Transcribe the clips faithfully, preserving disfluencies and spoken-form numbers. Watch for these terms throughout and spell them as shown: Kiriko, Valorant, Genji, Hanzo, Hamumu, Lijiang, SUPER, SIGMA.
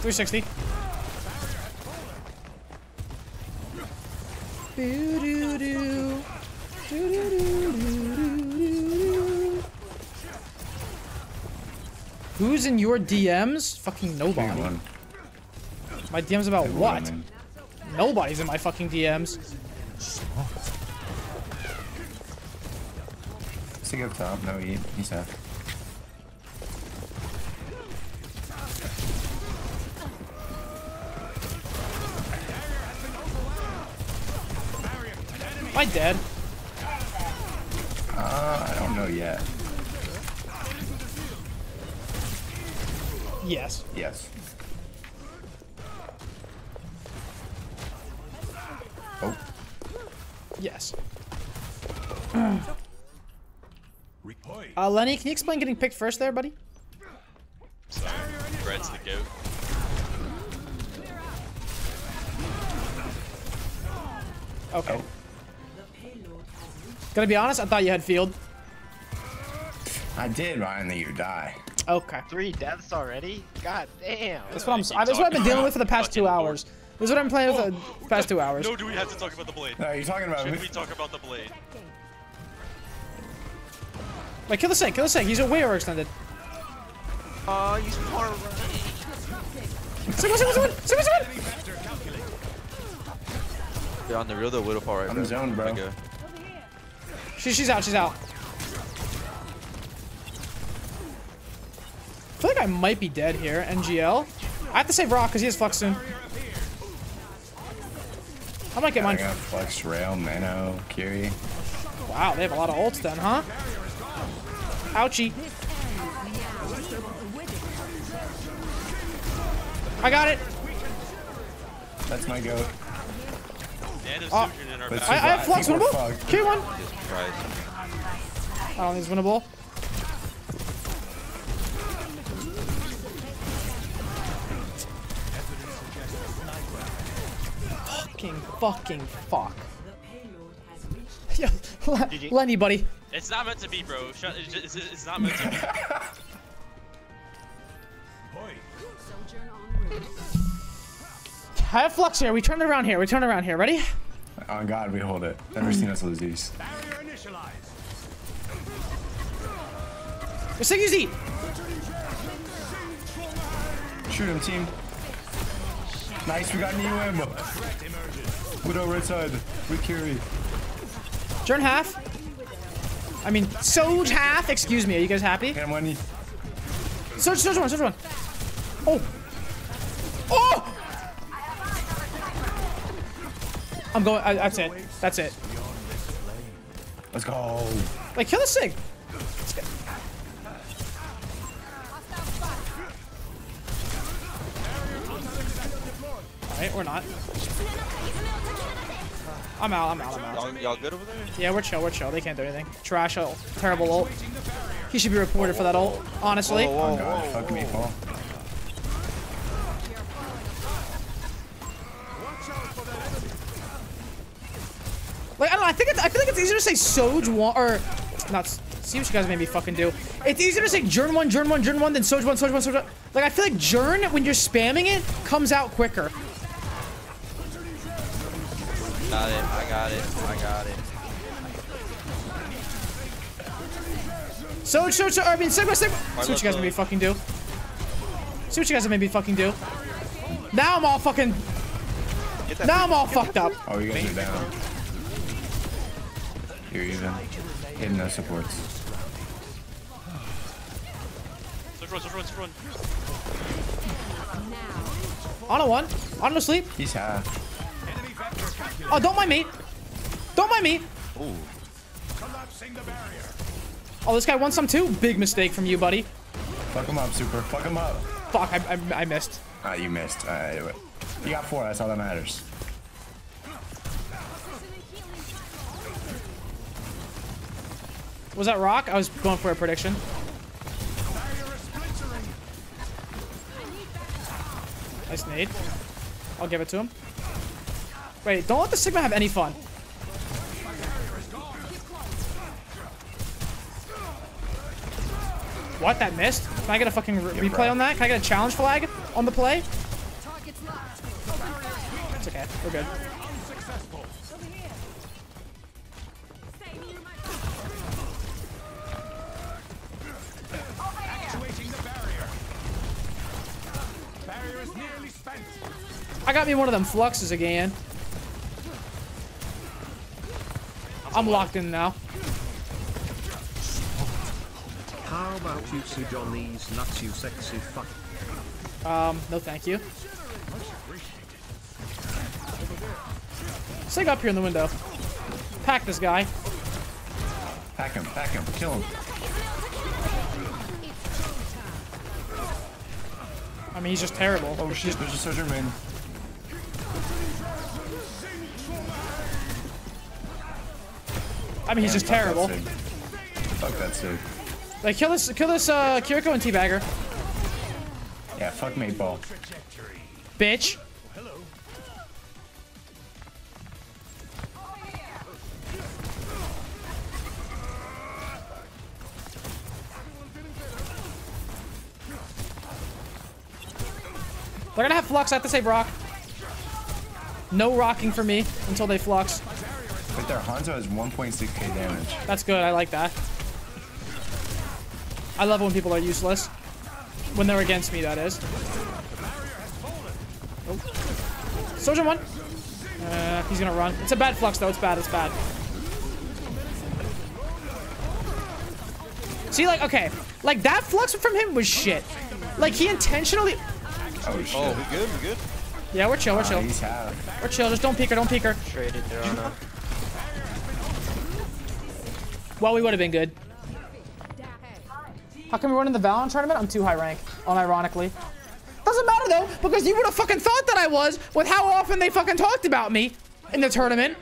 three sixty. Do, do, do. Do, do, do, do, do, do. Who's in your D Ms? Fucking nobody. Everyone. My D Ms about Everyone, what? Man. Nobody's in my fucking D Ms. Stick up top. No, he, he's not. Am I dead? Uh, I don't know yet. Yes. Yes. Oh. Yes. Uh, Lenny, can you explain getting picked first there, buddy? Sorry, Brett's the goat. Okay. Oh. Gonna be honest, I thought you had field. I did, Ryan, that you die. Okay. Three deaths already? God damn. That's what, I'm, I, that's what I've been dealing with for the past two hours. This is what I'm playing oh. with the past two hours. No, do we have to talk about the blade? No, you're talking about Should we talk about the blade? Wait, kill the Sink, kill the Sink. He's way overextended. Oh, uh, he's far right. Sigma, Sigma, Sigma, Sigma, Sigma! They're on the real, though, Widowfall right now. I'm in zone, bro. Okay. She, she's out, she's out. I feel like I might be dead here, N G L. I have to save Rock because he has Flux soon. I might get mine. I got Flux, Rail, Mano, Kiri. Wow, they have a lot of ults then, huh? Ouchie. I got it. That's my goat. Oh. In our I, I have Flux winnable. Q one. I don't think it's winnable. Fucking fucking fuck. Yo, G G. Lenny, buddy. It's not meant to be, bro. Shut, it's, just, it's not meant to be. I have Flux here. We turn around here. We turn around here. Ready? Oh God, we hold it. Never seen us lose these. We're singing Z. Shoot him, team. Nice, we got new ammo. Widow right side. We carry. Jern half. I mean, Soj half. Excuse me. Are you guys happy? Get him, Wendy. Soj, Soj one, Soj one. Oh. Oh. I'm going. I, that's it. That's it. Let's go. Like, kill this thing. Alright, we're not. I'm out. I'm out. I'm out. Y'all good over there? Yeah, we're chill. We're chill. They can't do anything. Trash ult. Terrible ult. He should be reported for that ult. Honestly. Oh, God. Fuck me, Paul. Like, I don't know, I think it's, I feel like it's easier to say Soj one, or, not, see what you guys made me fucking do. It's easier to say Jern one, Jern one, Jern one, than Soj one, Soj one, Soj one. Like, I feel like Jern, when you're spamming it, comes out quicker. Got it, I got it, I got it. Soj, Soj, Soj, I mean, Sigma, Sigma. See what you guys made me fucking do. See what you guys made me fucking do. Now I'm all fucking, now I'm all fucked up. Oh, you guys are down. You're even hitting those supports. Run, run, run. On a one. On no sleep. He's half. Oh, don't mind me. Don't mind me. Ooh. Oh, this guy wants some too. Big mistake from you, buddy. Fuck him up, Super. Fuck him up. Fuck, I, I, I missed. Ah, you missed. All right, anyway. You got four. That's all that matters. Was that Rock? I was going for a prediction. Nice nade. I'll give it to him. Wait, don't let the Sigma have any fun. What? That missed? Can I get a fucking re replay on that? Can I get a challenge flag on the play? It's okay. We're good. I got me one of them fluxes again. I'm locked in now. How about you sit on these nuts, you sexy fuck? Um, no thank you. Sig up here in the window. Pack this guy. Pack him, pack him, kill him. I mean, he's just terrible. Oh shit, there's a surgeon man. I mean, he's just terrible. Fuck that Sig. Like, kill this, kill this, uh, Kiriko and Teabagger. Yeah, fuck me, ball. Bitch. They're gonna have flux. I have to save rock. No rocking for me until they flux. But their Hanzo has one point six K damage. That's good. I like that. I love when people are useless. When they're against me, that is. Oh. Sojin one. Uh, he's gonna run. It's a bad flux, though. It's bad. It's bad. See, like, okay. Like, that flux from him was shit. Like, he intentionally... Oh, shit. Oh, we good? We good? Yeah, we're chill. We're chill. Uh, we're chill. Just don't peek her. Don't peek her. Traded there on a... Well, we would have been good. How come we won in the Valorant tournament? I'm too high rank, unironically. Doesn't matter though, because you would have fucking thought that I was with how often they fucking talked about me in the tournament.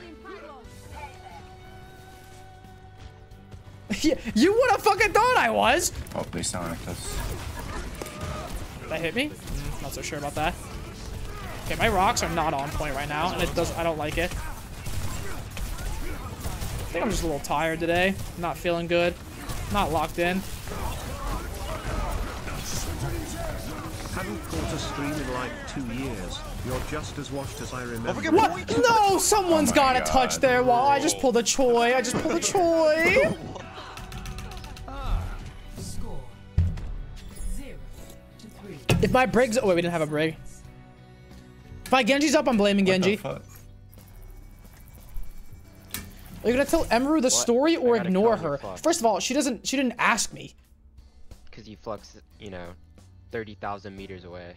You would have fucking thought I was. Oh, they sound like this. That hit me? Not so sure about that. Okay, my rocks are not on point right now, and it does. I don't like it. I think I'm just a little tired today. Not feeling good. Not locked in. Haven't caught a stream in like two years. You're just as washed as I remember. Oh, what? No, someone's oh got God. a touch there. Wow, I just pulled a Choi. I just pulled a Choi. If my Briggs... Oh, wait, we didn't have a Brig. If my Genji's up, I'm blaming Genji. What the fuck? Are you going to tell Emeru the what? story or ignore her? First of all, she doesn't... She didn't ask me. Because you flux, you know... thirty thousand meters away.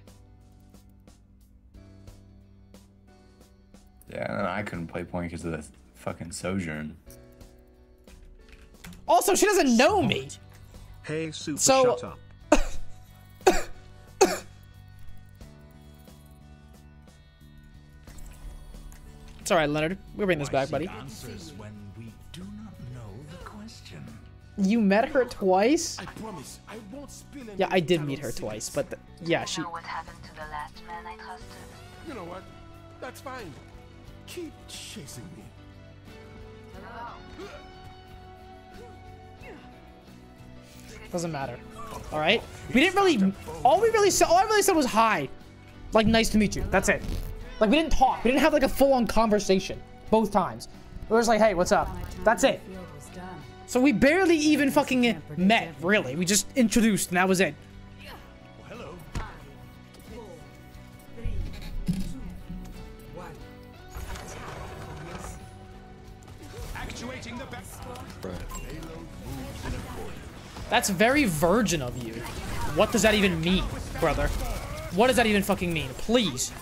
Yeah, and I couldn't play point because of the fucking Sojourn. Also, she doesn't know me. Hey, Super, so, shut up. It's alright, Leonard. We'll bring this back, buddy. You met her twice? I promise, I won't spill yeah, I did meet her twice, but the, yeah, she. You know what happened to the last man I trusted? You know what? That's fine. Keep chasing me. Hello. Doesn't matter. All right. We didn't really. All we really said. All I really said was hi, like nice to meet you. That's it. Like we didn't talk. We didn't have like a full-on conversation. Both times. We were just like, hey, what's up? That's it. So we barely even fucking met, really. We just introduced, and that was it. Well, hello. Five, four, three, two, one. Actuating the back. That's very virgin of you. What does that even mean, brother? What does that even fucking mean? Please.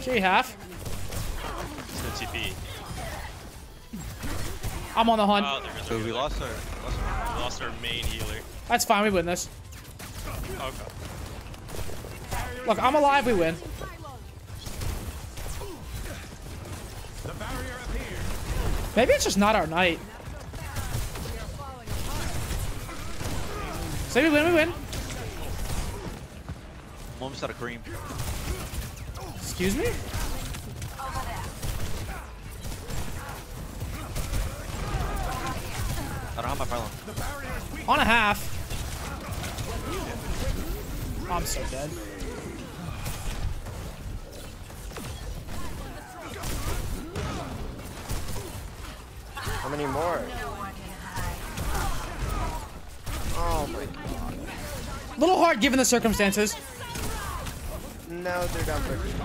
Three half. T P. I'm on the hunt. Oh, so we lost our, lost our, we lost our main healer. That's fine. We win this. Okay. Look, I'm alive. We win. The barrier appears. Maybe it's just not our night. Say we win, we win. I'm almost out of cream. Excuse me? I don't have my pylon. On a half. Oh, I'm so dead. How many more? Oh my god. Little hard given the circumstances. No, they're down for yes.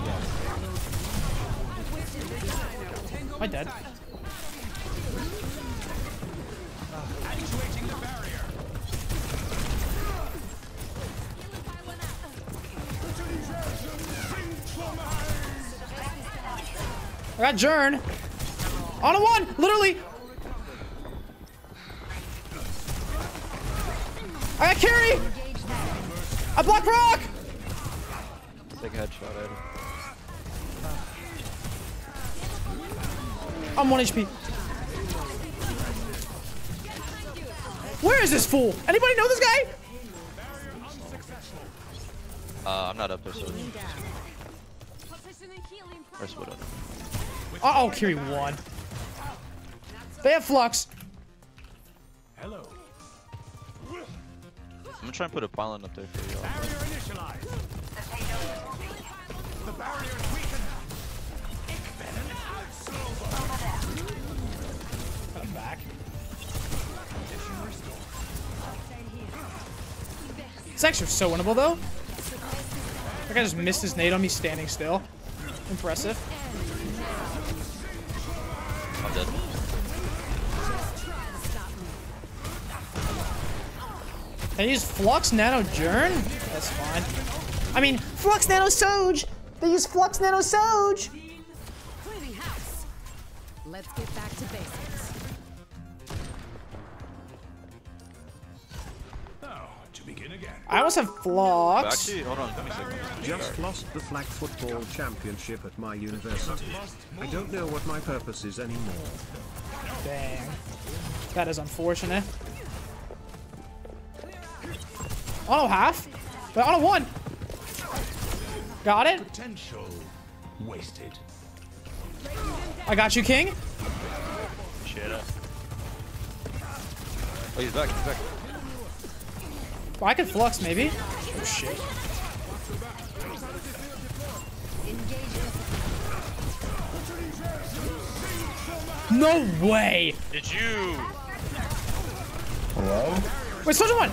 Am I dead? Actuating the barrier. I got Jern. On a one, literally. I got carry. I blocked Brock. Big headshot at him. I'm one H P. Where is this fool? Anybody know this guy? Uh, I'm not up there, so. Where's Widow? Uh oh, Kiri won. They have Flux. Hello. I'm gonna try and put a pylon up there for y'all. Barrier initialized. The barrier is weakened. I'm back. This extra is so winnable though. That guy just missed his nade on me standing still. Impressive. I'm dead. Can you use Flux Nano Jern? That's fine. I mean, Flux Nano Soj! They use Flux Nano Soj! Cleaning house. Let's get back to basics. I almost have Flux. Actually, hold on, let me see. Just lost the flag football championship at my university. I don't know what my purpose is anymore. Dang. That is unfortunate. Auto half? But auto one! Got it? Potential wasted. I got you, King. Shit up. Oh, he's back, he's back. Well, I could Flux, maybe. Oh, shit. No way! Did you? Hello? Wait, switch one!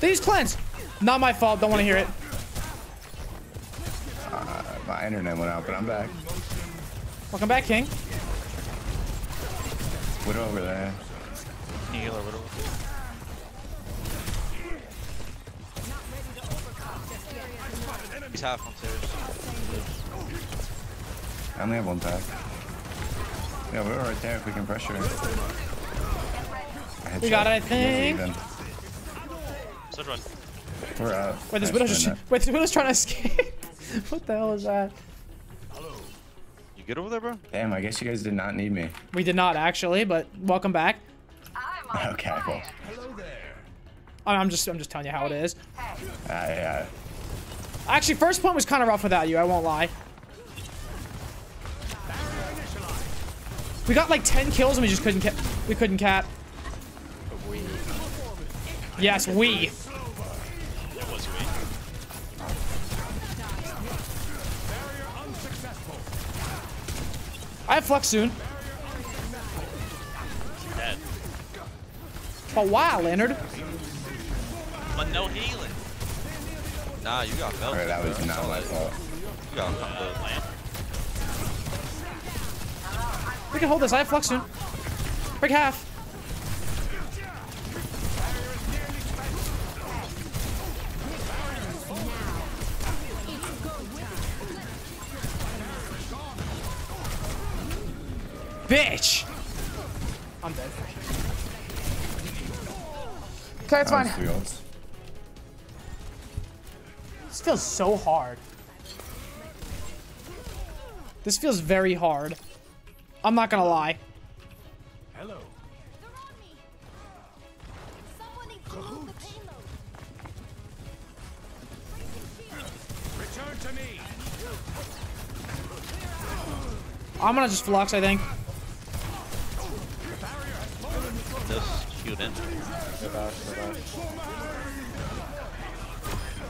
They use cleanse! Not my fault, don't want to hear it. Uh, my internet went out, but I'm back. Welcome back, King. What over there? Healer, what over there? He's half on stairs. I only have one pack. Yeah, we're right there if we can pressure him. We got it, I think. Side run. We're out. Wait, this widow's just wait, this widow's trying to escape. What the hell is that? Hello. You good over there, bro? Damn, I guess you guys did not need me. We did not actually, but welcome back. I'm okay, fire. Well. Hello there. I'm just I'm just telling you how it is. Ah, yeah. Actually, first point was kind of rough without you, I won't lie. We got like ten kills and we just couldn't cap. We couldn't cap. We. Yes, we. That was we. I have Flux soon. Dead. But wow, Leonard. But no healing. Nah, you got melted. Right, that was bro. Not my fault. You got melted. We can hold this. I have Flux soon. Break half. Bitch! I'm dead. Okay, it's fine. This feels so hard. This feels very hard. I'm not gonna lie. Hello. I'm gonna just flux, I think. Just shoot in. Go, bash, go, bash.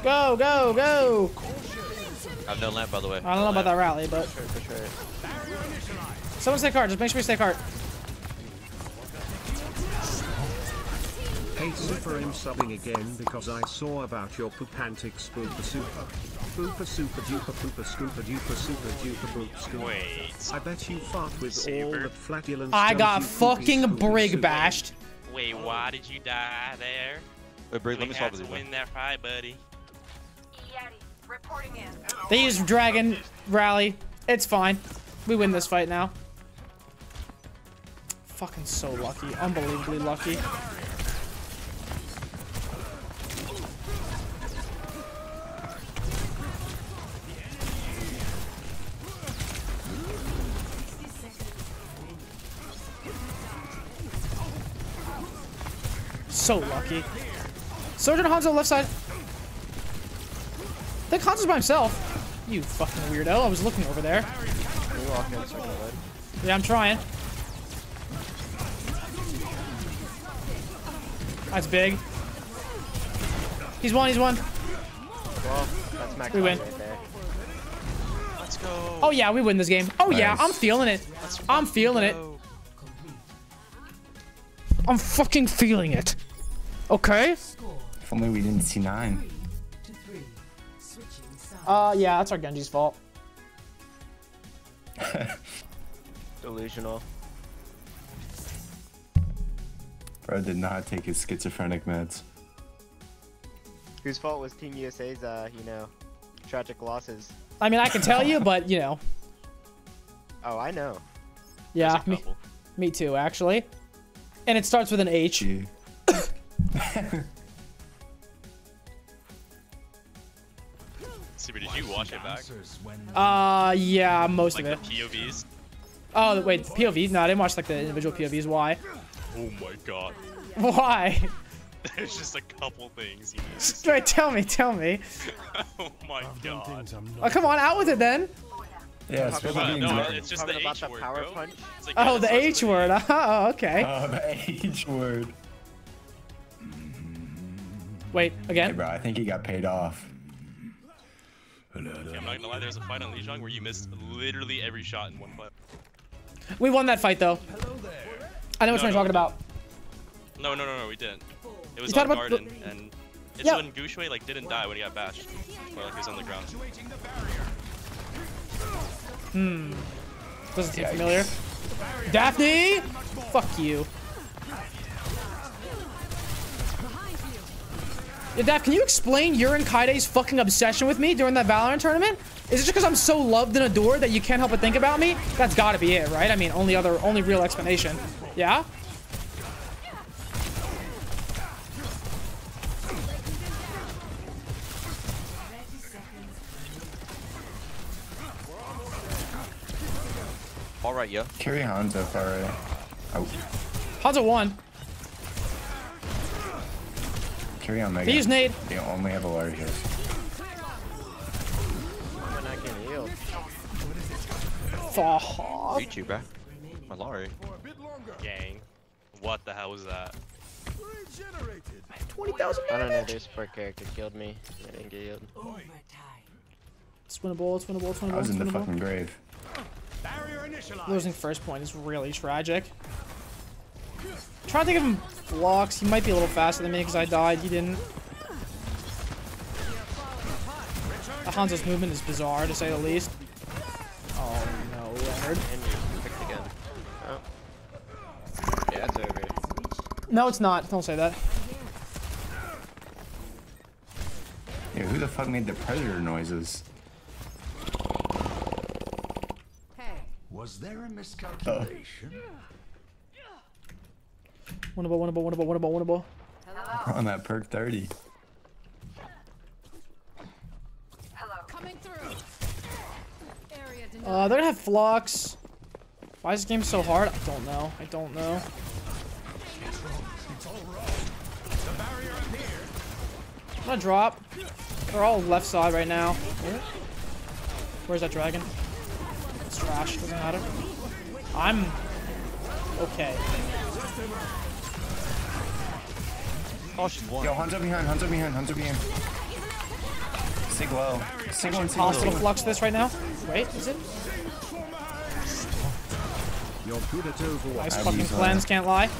go, go, go! I have no lamp, by the way. I don't no know lamp. about that rally, but... For sure, for sure. Someone stay cart. Just make sure you stay cart. Hey, Super, I'm subbing again because I saw about your poop antics, Poopa Super. Poopa Super Duper Poopa Scoopa Duper Super Duper Poop Scoopa. Wait. I bet you fart with Saber. all the flatulence. I got fucking Brig bashed. Wait, why did you die there? Wait, Brig, let me swap with you. Win that fight, buddy. Reporting in. They use Dragon Rally. It's fine. We win this fight now. Fucking so lucky. Unbelievably lucky. So lucky. Sergeant Hanzo left side. I think Hanzo's by himself. You fucking weirdo. I was looking over there. Yeah, I'm trying. That's big. He's one, he's one. Well, that's max. We win. Right there. Let's go. Oh, yeah, we win this game. Oh, nice. Yeah, I'm feeling it. I'm feeling it. I'm fucking feeling it. Okay? If only we didn't see nine. Uh, yeah, that's our Genji's fault. Delusional. Bro did not take his schizophrenic meds. Whose fault was Team U S A's, uh, you know, tragic losses? I mean, I can tell you, but, you know. Oh, I know. Yeah, me, me too, actually. And it starts with an H. Super, did you watch it back? Uh, yeah, most like of it. The P O Vs? Oh, wait, the P O Vs? No, I didn't watch like the individual P O Vs. Why? Oh my god. Why? There's just a couple things. Straight, tell me, tell me. Oh my god. Oh, come on, out with it then. Yeah, it's, about, no, it's just the H word, power punch. It's like, oh, the H word. Oh, okay. Oh, the H word. Wait, again? Hey, bro, I think he got paid off. I'm not gonna lie, there was a fight on Lijiang where you missed literally every shot in one fight. We won that fight though. Hello there. I know what no, you're no, talking about. No, no, no, no, we didn't. It was you on Garden, the... and it's yeah. when Gushue like didn't die when he got bashed, or like he was on the ground. Hmm. Doesn't seem familiar. Daphne, fuck you. Yeah, Daph, can you explain Yuren Kaide's fucking obsession with me during that Valorant tournament? Is it just because I'm so loved and adored that you can't help but think about me? That's gotta be it, right? I mean, only other, only real explanation. Yeah? Alright, yo. Carry Hanzo far right. Oh. Hanzo won. Carry on, Mega. They use nade. They only have a large hit. I'm not getting healed. Fuck. Beat you, bro. My Lari. Gang. What the hell was that? I have twenty thousand damage. I don't know. This poor character killed me. I didn't get healed. It's winnable. It's winnable. It's winnable. I was in the fucking grave. Losing first point is really tragic. I'm trying to think of him blocks. He might be a little faster than me because I died. He didn't. The Hanzo's movement is bizarre to say the least. Oh no, Leonard. And you picked again. Oh. Yeah, it's over. No, it's not. Don't say that. Yeah, who the fuck made the predator noises? Hey. Was there a miscalculation? Oh. Winnable, winnable, winnable, winnable, winnable. We're on that perk thirty. Hello. Coming through. Uh, they're gonna have flocks. Why is this game so hard? I don't know. I don't know. I'm gonna drop. They're all left side right now. Where's that dragon? it's trash, doesn't matter. I'm okay. Oh, she's one. Yo, Hunter behind, Hunter behind, Hunter behind. Sig low. Sig low. It's possible to flux this right now. Wait, is it? Nice fucking cleanse, can't lie.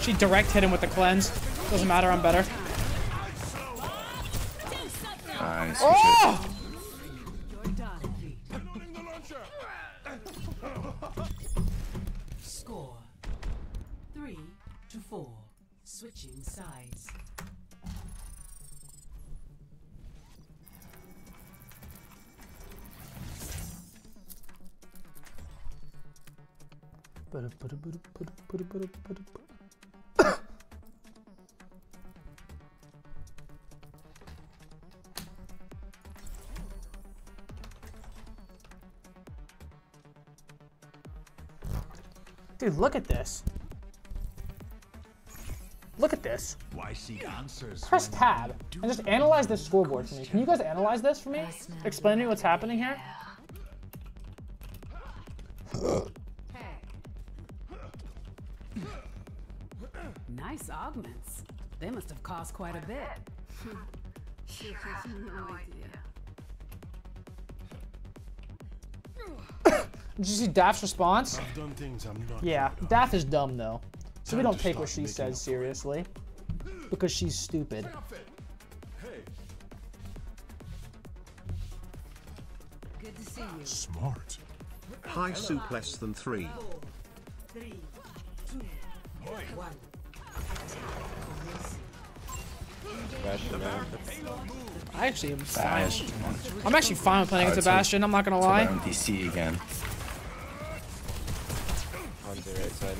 She direct hit him with the cleanse. Doesn't matter, I'm better. Nice. Oh! Score three to four. Switching sides. Dude, look at this. Look at this. Why seek answers? Press tab and just analyze this scoreboard for me. Can you guys analyze this for me? Explain to me what's happening here. Nice augments. They must have cost quite a bit. She has no idea. Did you see Daph's response? I've done things I'm not yeah, Daph is dumb though. So we don't take what she says seriously. Because she's stupid. Hey. Good to see you. Smart. High soup less than three. Three, two, one. I actually am fine. I'm actually fine with playing against Sebastian, I'm not gonna lie. D C again. On the right side.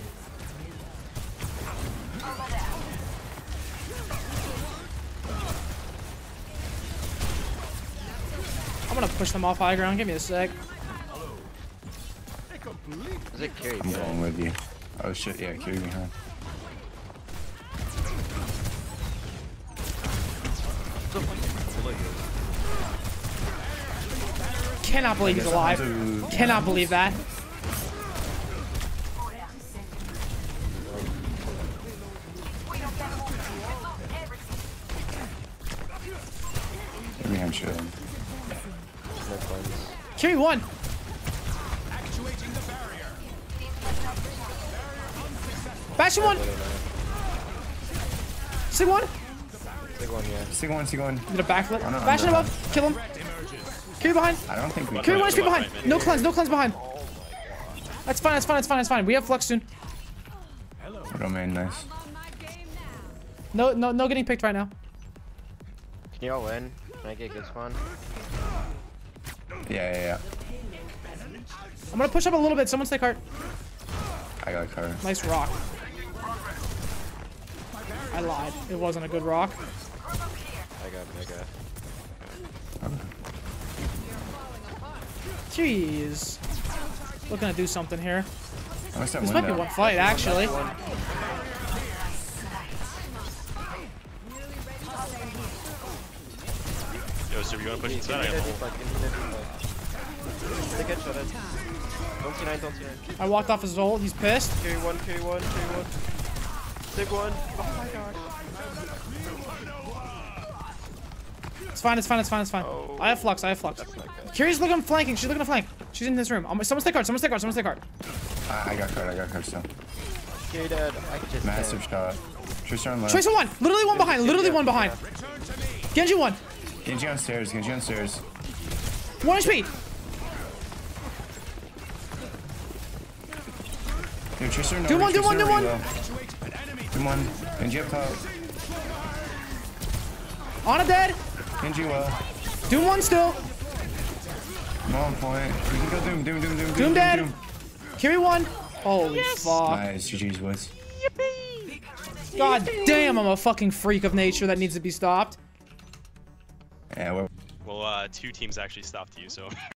I'm gonna push them off high ground, give me a sec. I'm going with you. Oh shit, yeah, carry behind. Cannot believe he's alive. Cannot believe that. Carry one. Bastion one. Sig one. Sig one, yeah. Sig one, Sig one. I'm gonna backflip. Bastion above. Kill him. Carry behind. I don't think we Carry one H P behind. Right, no cleanse. No cleanse behind. Oh my God. That's fine. That's fine. That's fine. That's fine. We have flux soon. Hello. Oh, man, nice. No, no, no getting picked right now. Can y'all win? Can I get this one? Yeah, yeah, yeah. I'm gonna push up a little bit. Someone stay cart. I got cart. Nice rock. I lied. It wasn't a good rock. I got mega. Jeez. Looking to do something here. This window. Might be one fight, actually. One. Yo, Super, you want to push inside? I walked off his ult. He's pissed. K one, K one, K one. Big one. Oh my god. It's fine, it's fine, it's fine, it's fine. Oh. I have flux, I have flux. Kiri's looking flanking, she's looking to flank. She's in this room. I'm, someone stay guard, someone stay guard, someone stay guard. Uh, I got guard, I got guard still. Okay, Dad, I can just Massive stay. shot. Tracer on left. Tracer one! Literally one behind, literally one behind. Genji one. Genji on stairs, Genji on stairs. One H P! Dude, Tracer, no, do one, do one, do one! Do one. Genji up top. Ana dead! Genji well. Doom one still. I'm on point. We can go Doom, Doom, Doom, Doom, Doom, Doom dead. Doom. Kiri one. Holy yes. fuck. Nice, G G's boys. Yippee. God Yippee. damn, I'm a fucking freak of nature that needs to be stopped. Yeah, well, well uh, two teams actually stopped you, so.